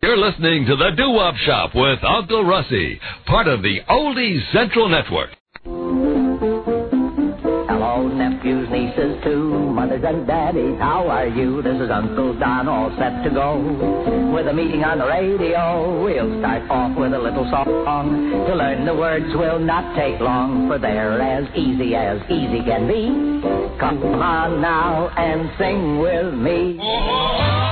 You're listening to the Doowop Shoppe with Uncle Russie, part of the Oldies Central Network. Hello, nephews, nieces, too, mothers and daddies, how are you? This is Uncle Don, all set to go. With a meeting on the radio, we'll start off with a little song. To learn the words will not take long, for they're as easy can be. Come on now and sing with me. Oh.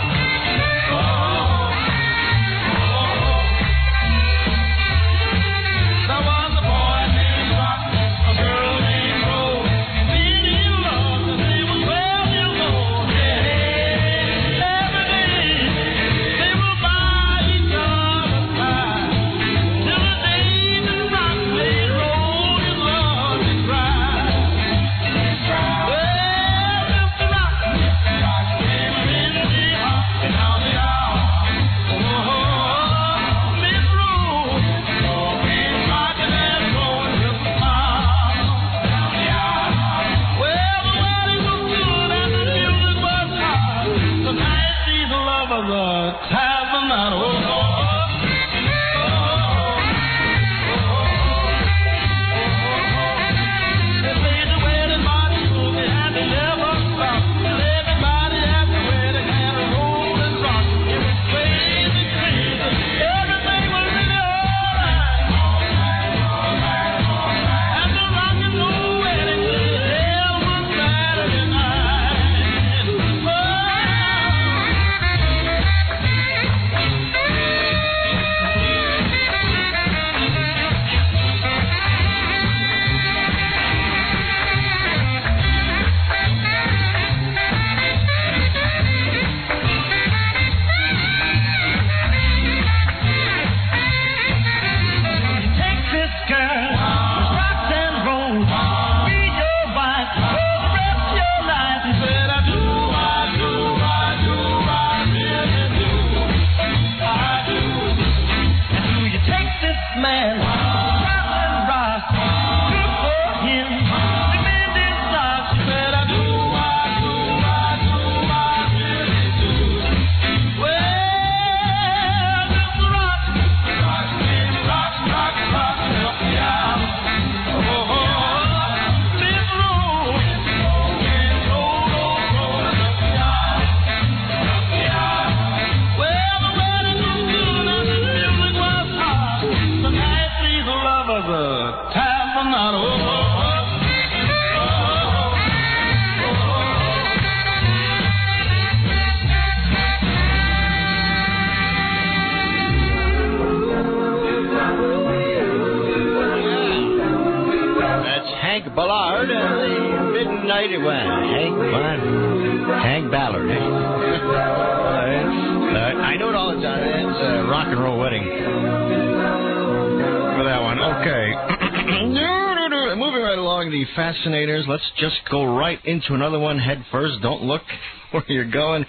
Fascinators. Let's just go right into another one head first. Don't look where you're going.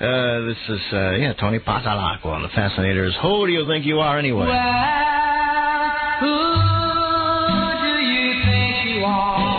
This is, Tony Pasalacqua on the Fascinators. Who do you think you are, anyway? Well, who do you think you are?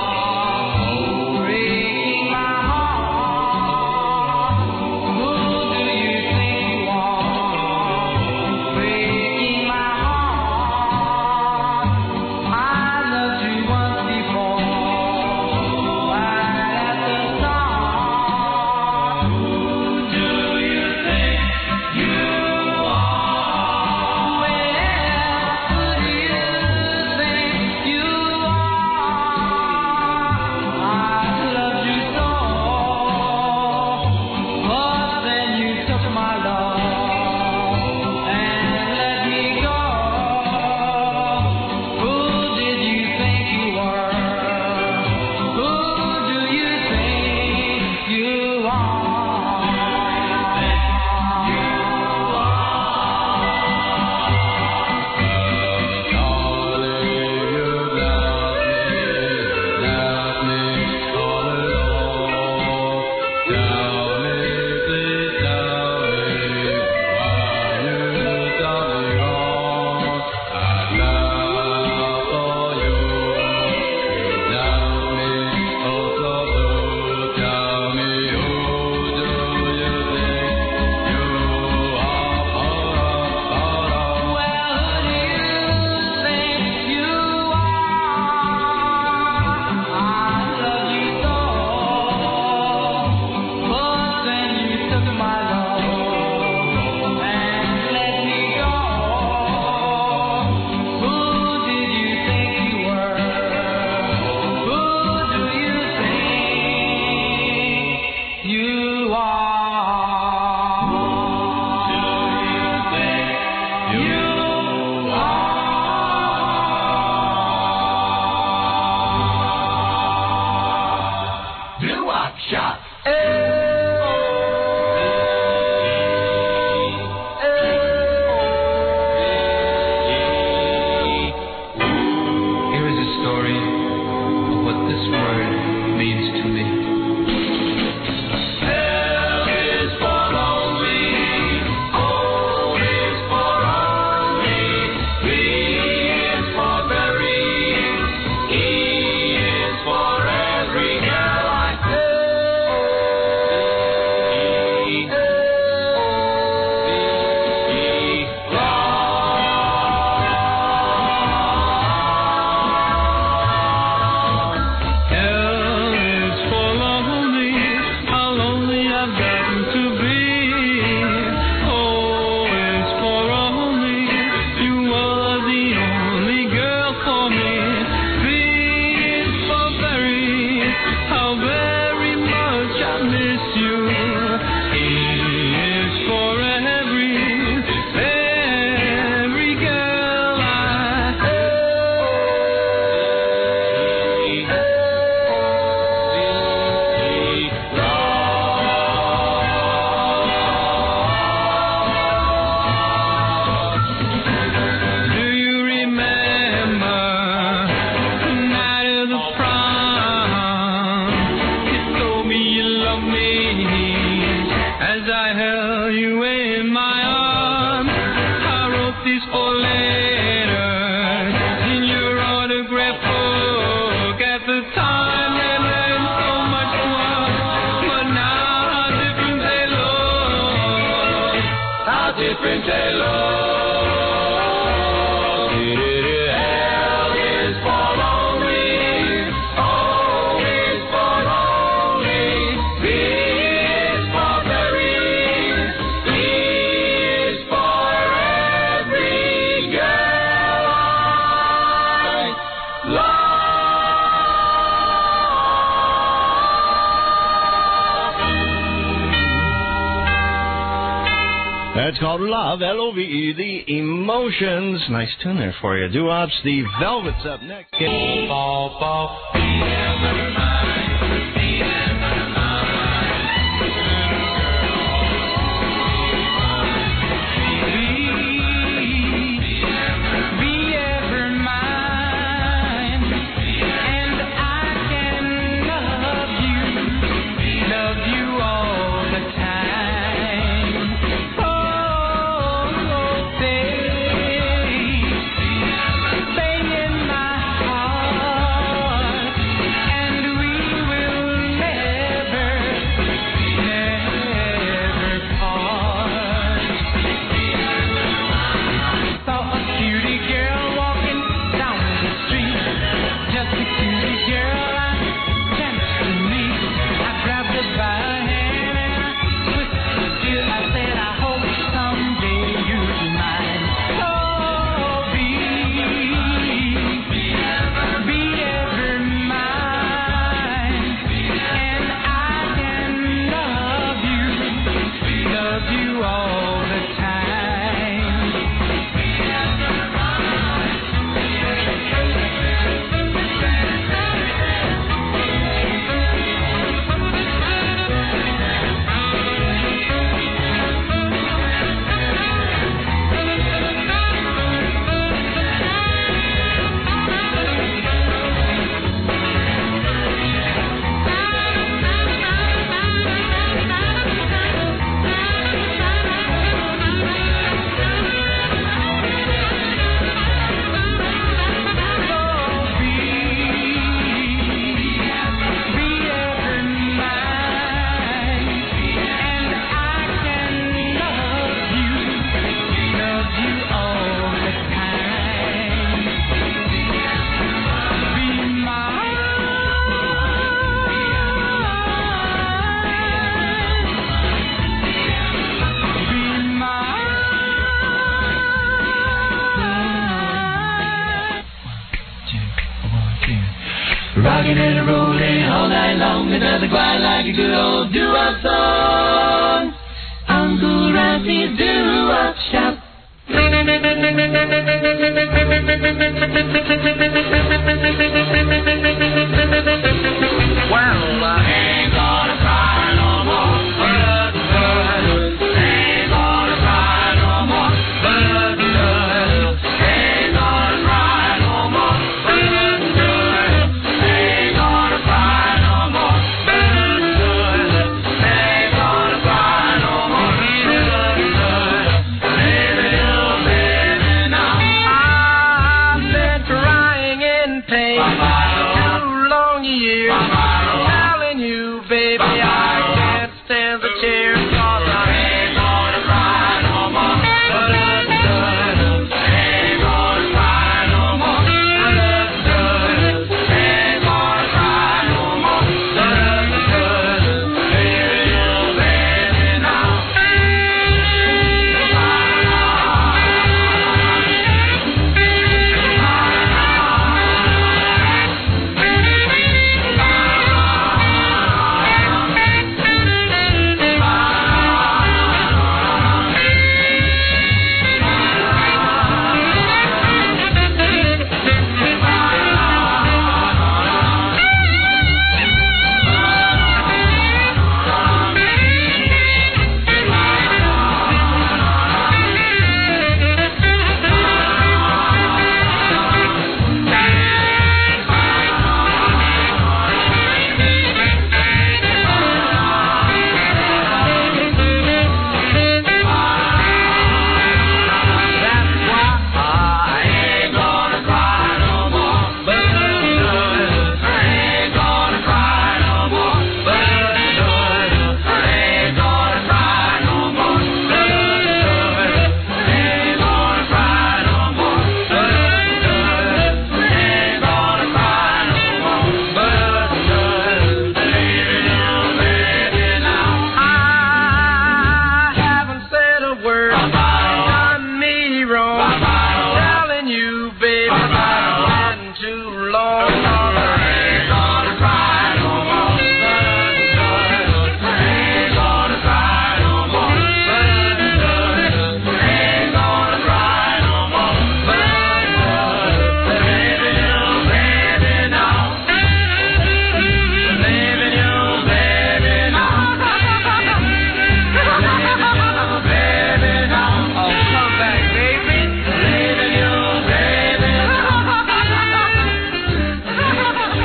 It's called Love, L-O-V-E, the Emotions. Nice tune there for you. Doo-wops, the Velvets up next.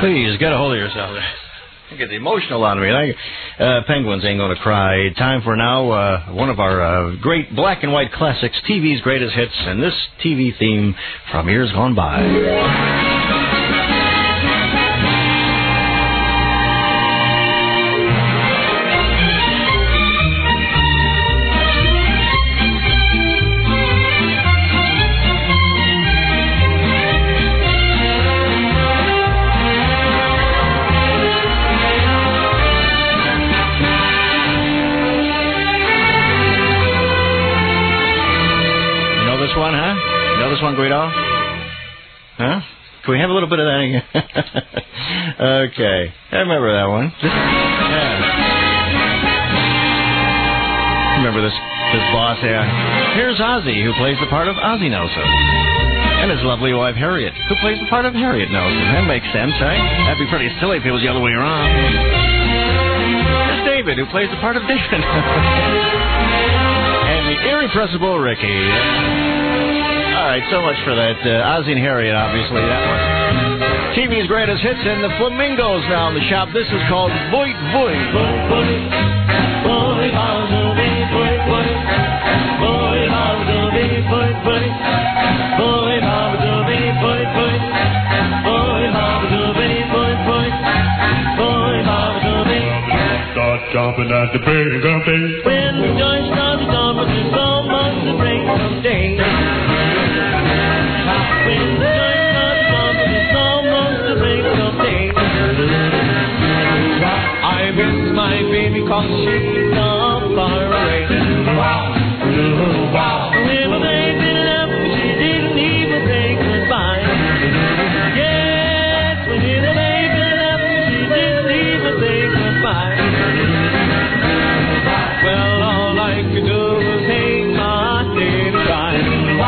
Please, get a hold of yourself. You get emotional on me. Penguins ain't gonna cry. Time for now one of our great black and white classics, TV's greatest hits, and this TV theme from years gone by. Guido? Huh? Can we have a little bit of that again? Okay. I remember that one. Yeah. Remember this boss here. Here's Ozzy, who plays the part of Ozzy Nelson. And his lovely wife, Harriet, who plays the part of Harriet Nelson. That makes sense, right? That'd be pretty silly if it was the other way around. There's David, who plays the part of David. And the irrepressible Ricky. All right, so much for that. Ozzy and Harriet, obviously, that one. TV's greatest hits and the Flamingos now in the shop. This is called Void Void. Void Void. Void Void. Start jumping at the break of day. When the joy starts jumping, it's almost the break of day. I miss my baby cause she's not far away. When my baby left, she didn't even say goodbye. Yes, when my baby left, she didn't even say goodbye. Well, all I could do was hang my head and cry. Oh,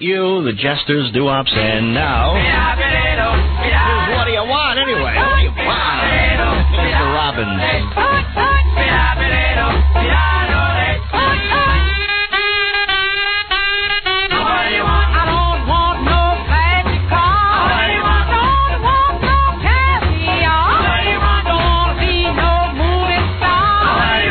You, the Jesters, Dowops, and now. What do you want anyway? What do you want? It's the Robins. I don't want no fancy car. I don't want no caviar. I don't want to be no movie star. You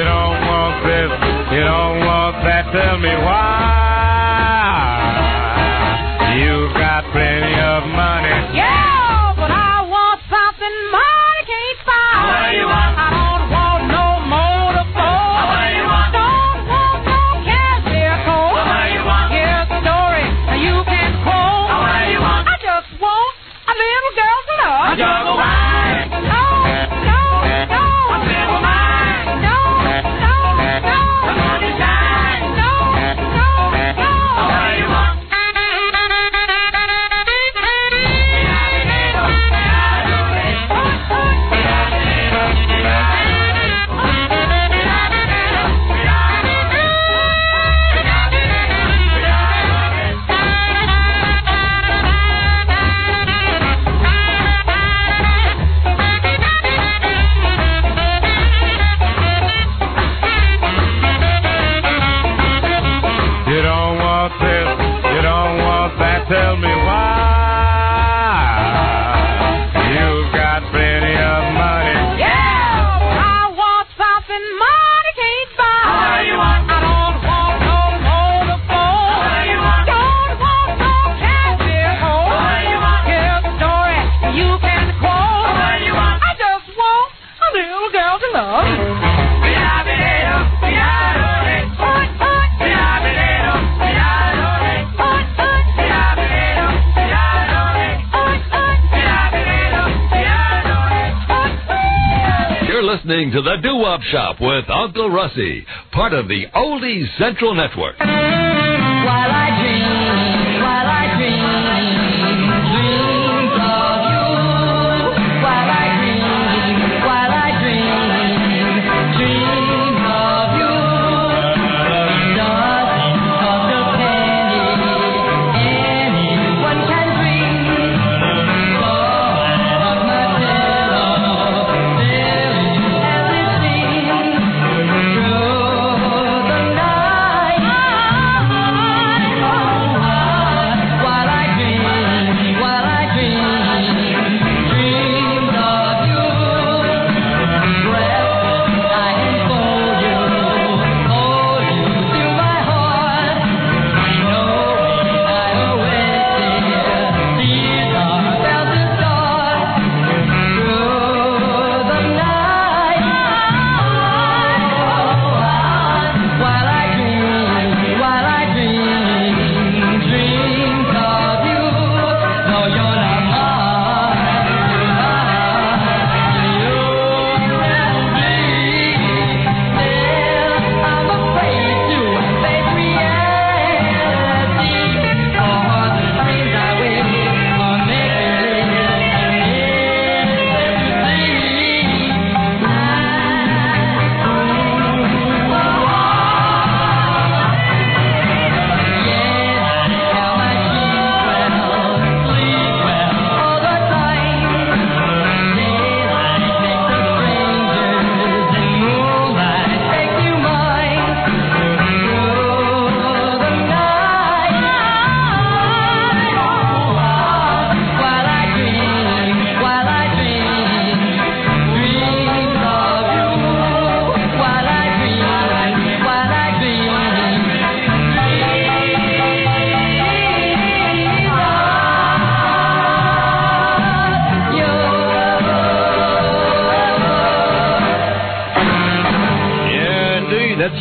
don't want this, you don't want that, tell me why. You've got plenty of money. Yeah, but I want something money can't buy. What do you want? I don't want no motor boat. What do you want? Don't want no caviar coat. What do you want? Here's a story you can quote. What do you want? I just want a little girl's love. Listening to the Doowop Shoppe with Uncle Russie, part of the Oldies Central Network.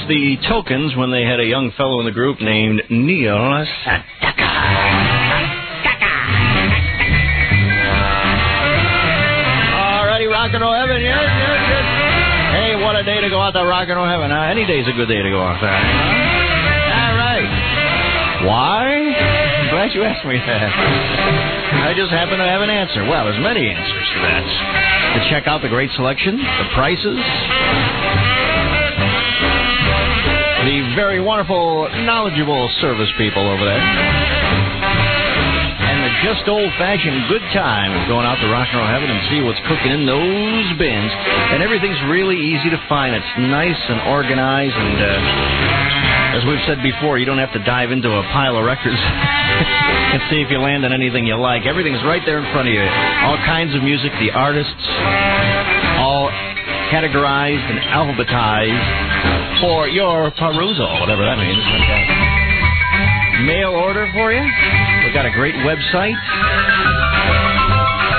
the Tokens when they had a young fellow in the group named Neil Sedaka. All righty, Rock and Roll Heaven, yes, yes, yes. Hey, what a day to go out to Rock and Roll Heaven. Any day's a good day to go out there. All right. Why? I'm glad you asked me that. I just happen to have an answer. Well, there's many answers to that. To check out the great selection, the prices, the very wonderful, knowledgeable service people over there, and the just old-fashioned good time of going out to Rock and Roll Heaven and see what's cooking in those bins. And everything's really easy to find. It's nice and organized and... as we've said before, you don't have to dive into a pile of records and see if you land on anything you like. Everything's right there in front of you. All kinds of music, the artists, all categorized and alphabetized for your perusal, whatever that means. Mail order for you. We've got a great website.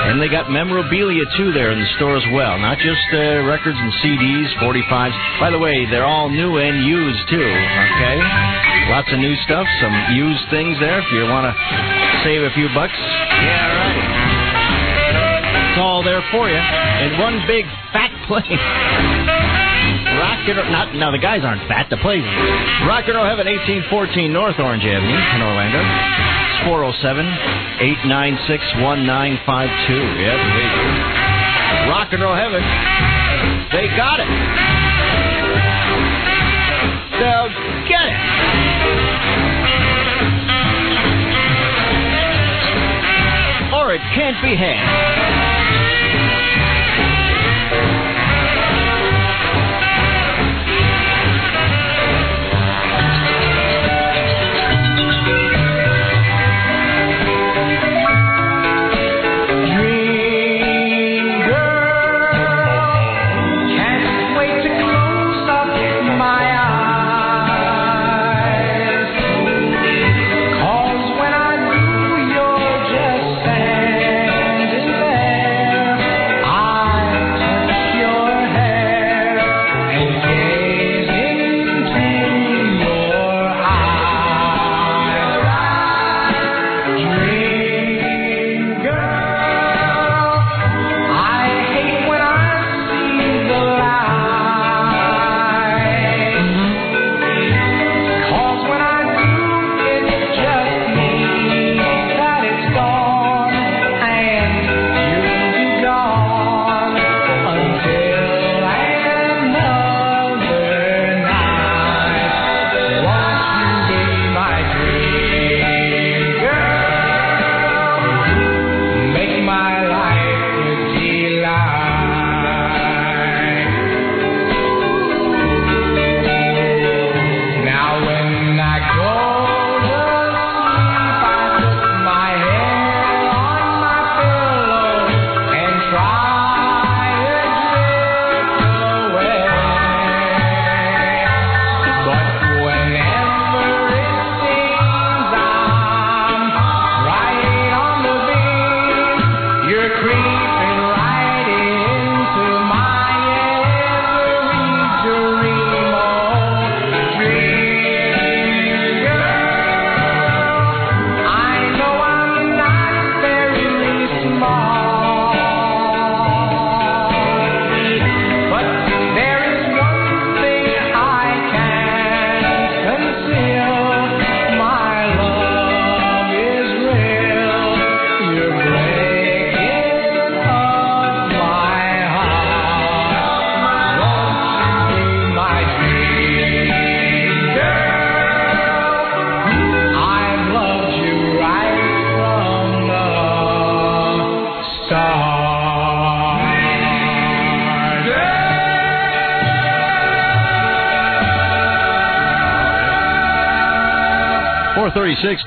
And they got memorabilia, too, there in the store as well. Not just records and CDs, 45s. By the way, they're all new and used, too, okay? Lots of new stuff, some used things there if you want to save a few bucks. Yeah, right. It's all there for you in one big fat place. Rock and Roll... Now, the guys aren't fat. The places. Rock and Roll Heaven, 1814 North Orange Avenue in Orlando. It's 407-896-1952. Yep. Rock and Roll Heaven. They got it. They'll get it. Or it can't be had.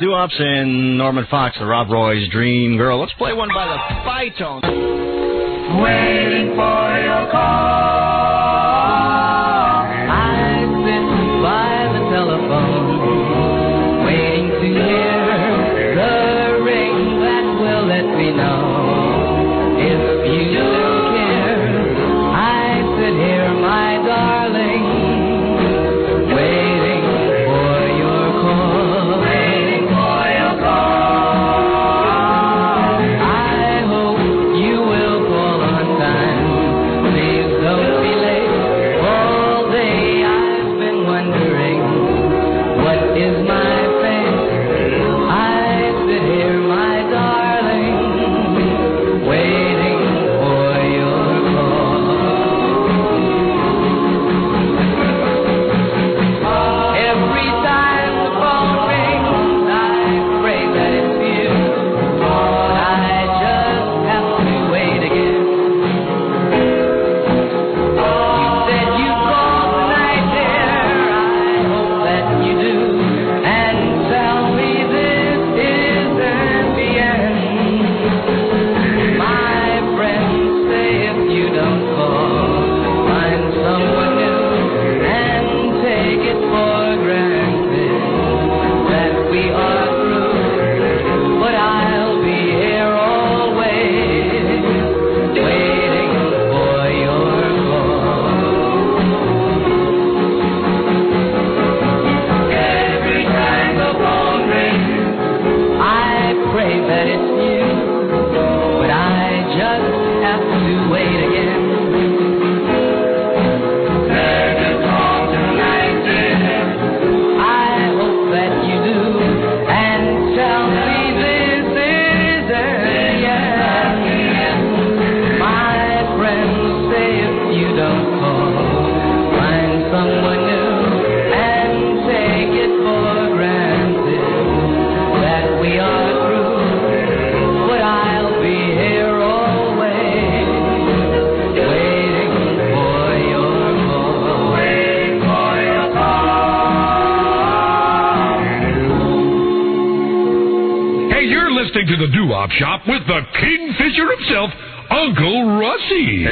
Doo-Wops and Norman Fox, the Rob Roy's Dream Girl. Let's play one by the Phytones. Waiting for your call. I've been by the telephone, waiting to hear the ring that will let me know. If you don't care, I could hear my darling. Shop with the Kingfisher himself, Uncle Russie.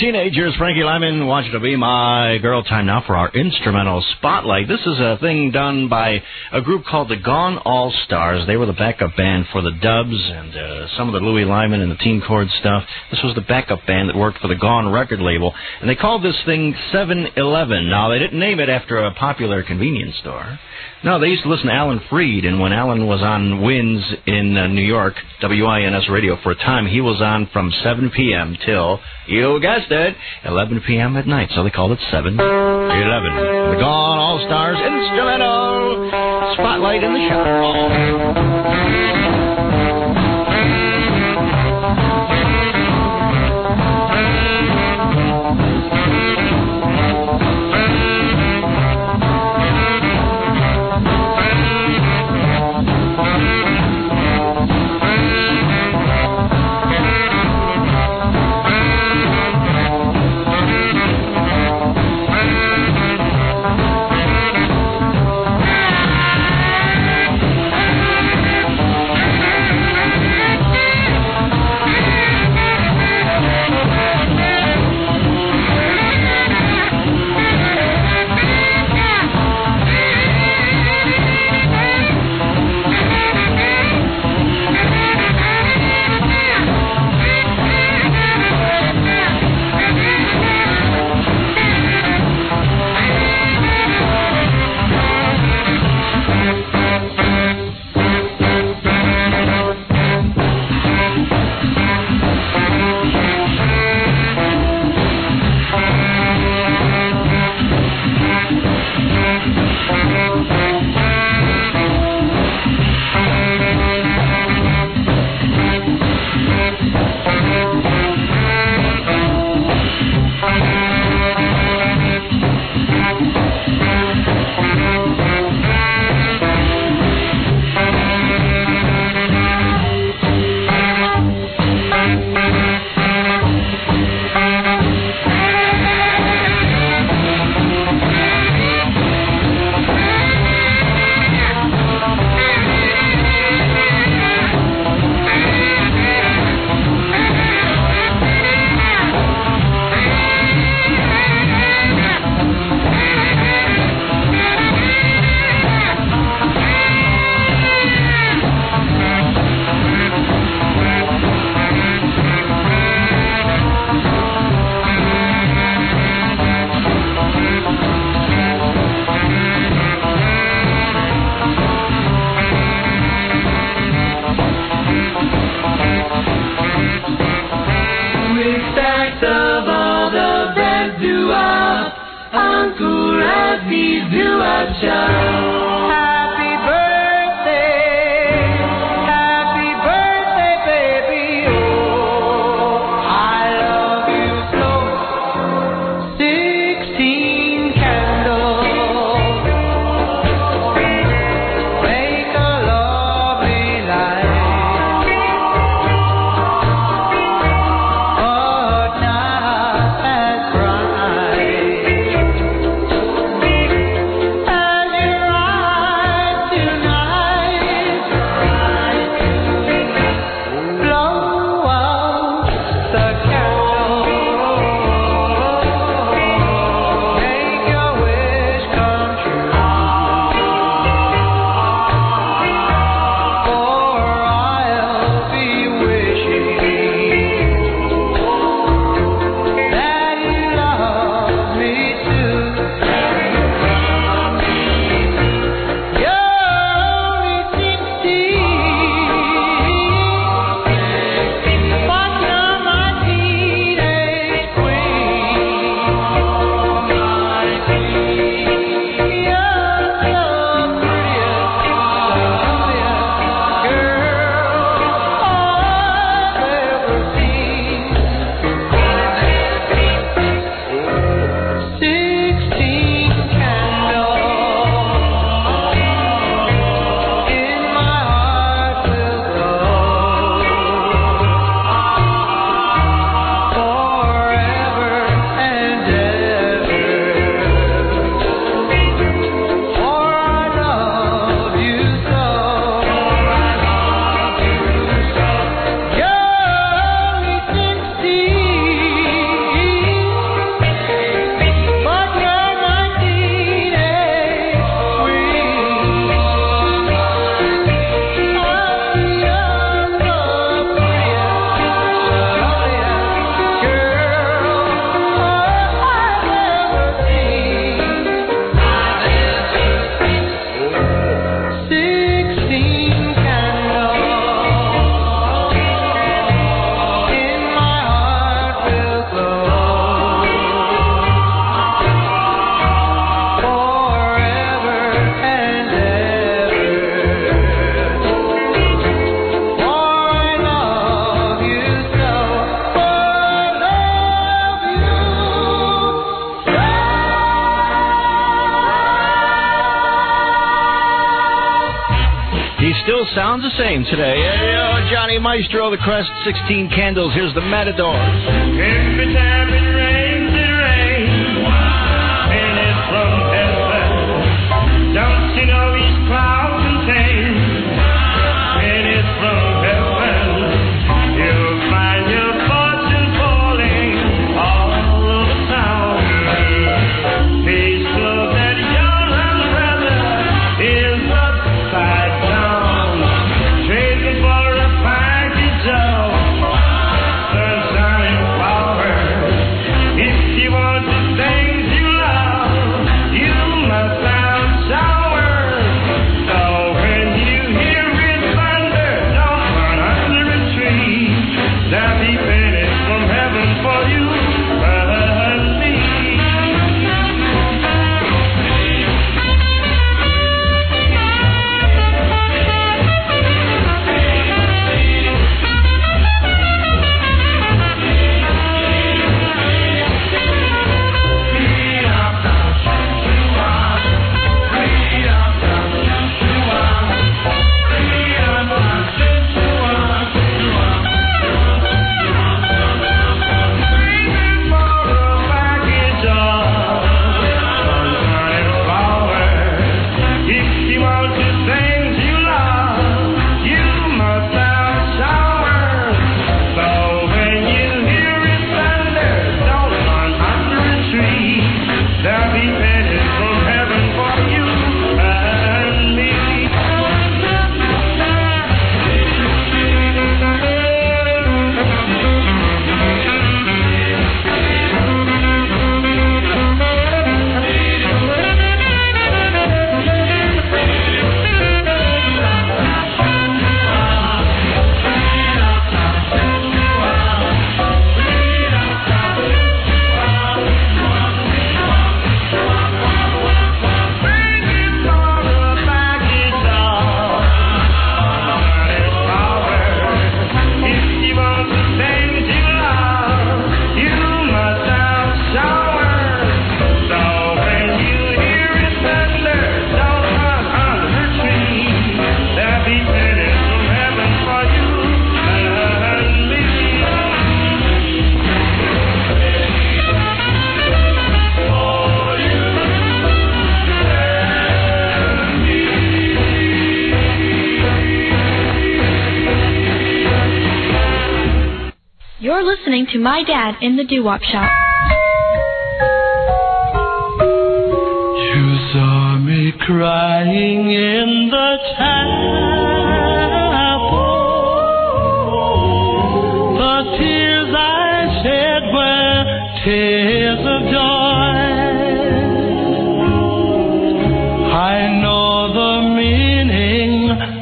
Teenagers, Frankie Lyman, wants you to be my girl. Time now for our instrumental spotlight. This is a thing done by a group called the Gone All Stars. They were the backup band for the Dubs and some of the Louie Lyman and the Teen Chord stuff. This was the backup band that worked for the Gone record label, and they called this thing 7-Eleven. Now, they didn't name it after a popular convenience store. No, they used to listen to Alan Freed, and when Alan was on WINS in New York, WINS radio for a time, he was on from 7 p.m. till, you guessed it, 11 p.m. at night. So they called it 7-Eleven. The Gone All Stars instrumental spotlight in the shop. Sounds the same today. Johnny Maestro, the Crest, 16 Candles. Here's the Matador. Every time it rains, wow. And it's from heaven. Don't you know these clouds contain? Wow. And it's from heaven. You'll find your fortune falling all the time. Peace, love, that your little brother is upside down. For a fine, sunshine and power. You're listening to My Dad in the Doowop Shoppe. You saw me crying in the chapel. The tears I shed were tears of joy.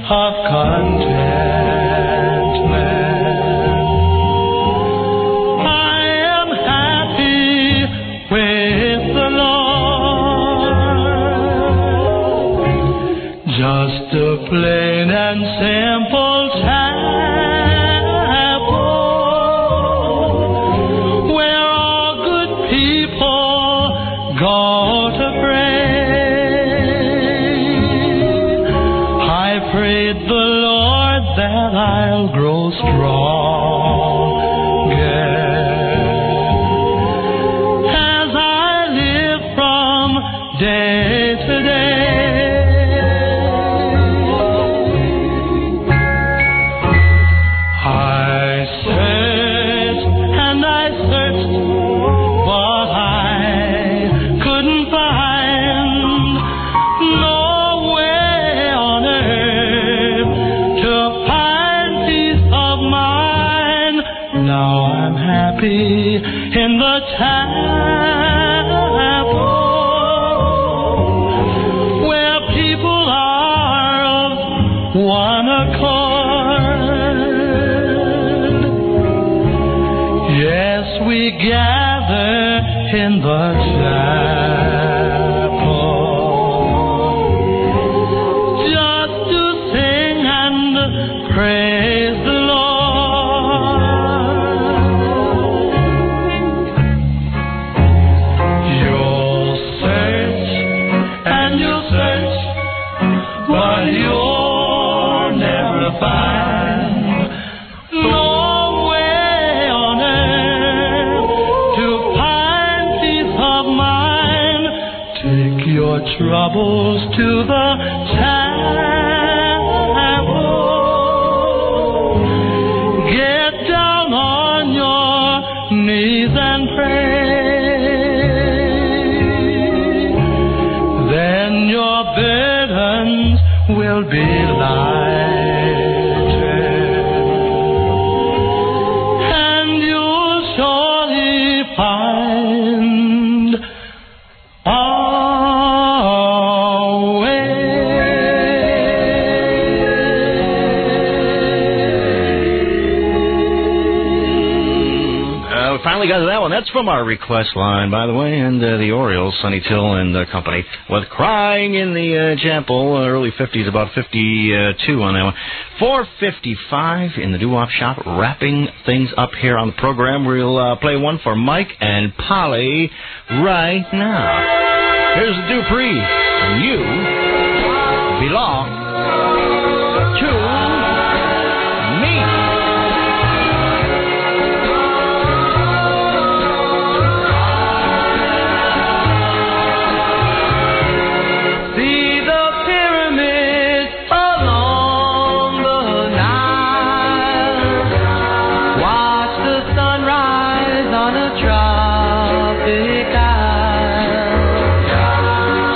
Of contentment, I am happy with the Lord. Just a plain and simple chapel where all good people go to pray. I'll grow stronger as I live from day to day. I searched and I searched, but I couldn't find no way on earth to find. Now I'm happy in the chapel where people are of one accord. Yes, we gather in the chapel. Troubles to the chapel. Get down on your knees and pray. Then your burdens will be lighter, and you'll surely find. Got to that one. That's from our request line, by the way, and the Orioles, Sonny Till and company, with Crying in the Chapel, early 50s, about 52 on that one. 4:55 in the Doowop Shoppe, wrapping things up here on the program. We'll play one for Mike and Polly right now. Here's the Dupree, and you belong to... Tropic island.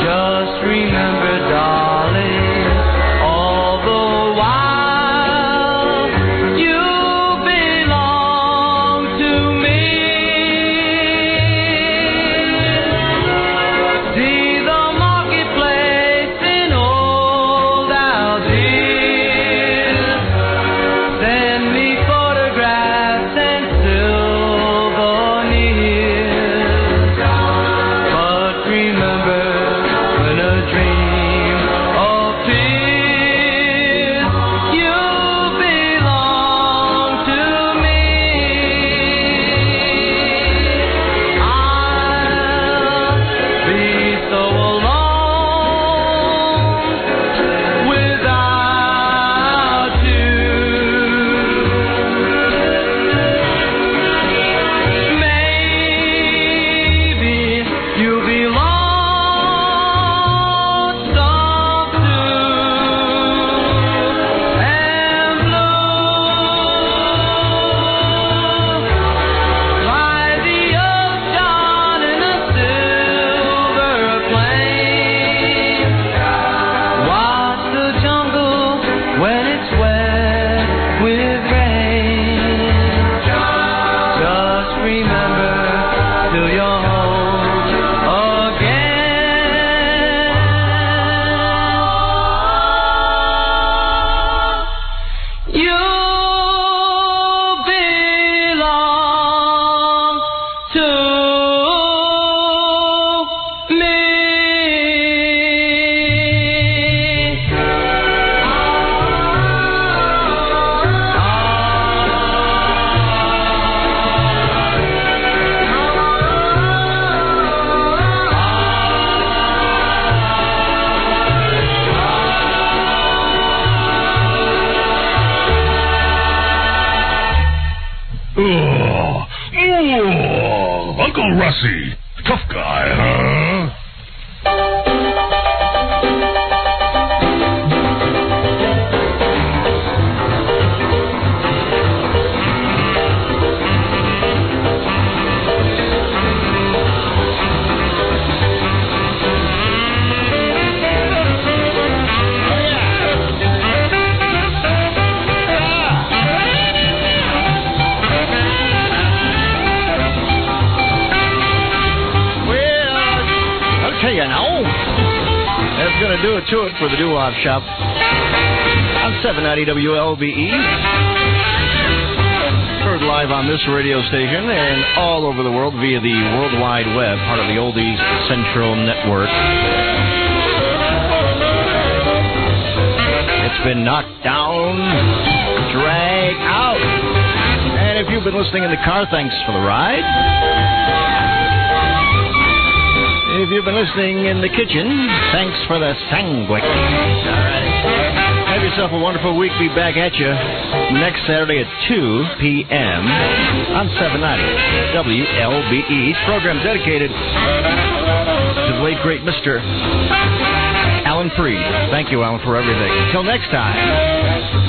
Just remember Rossi. Tough guy, huh? Gonna do it to it for the Doowop Shoppe on 790 WLBE. Heard live on this radio station and all over the world via the World Wide Web, part of the Oldies Central Network. It's been knocked down, dragged out. And if you've been listening in the car, thanks for the ride. If you've been listening in the kitchen, thanks for the sandwich. All right. Have yourself a wonderful week. Be back at you next Saturday at 2 p.m. on 790 WLBE. Program dedicated to the late, great Mr. Alan Freed. Thank you, Alan, for everything. Until next time.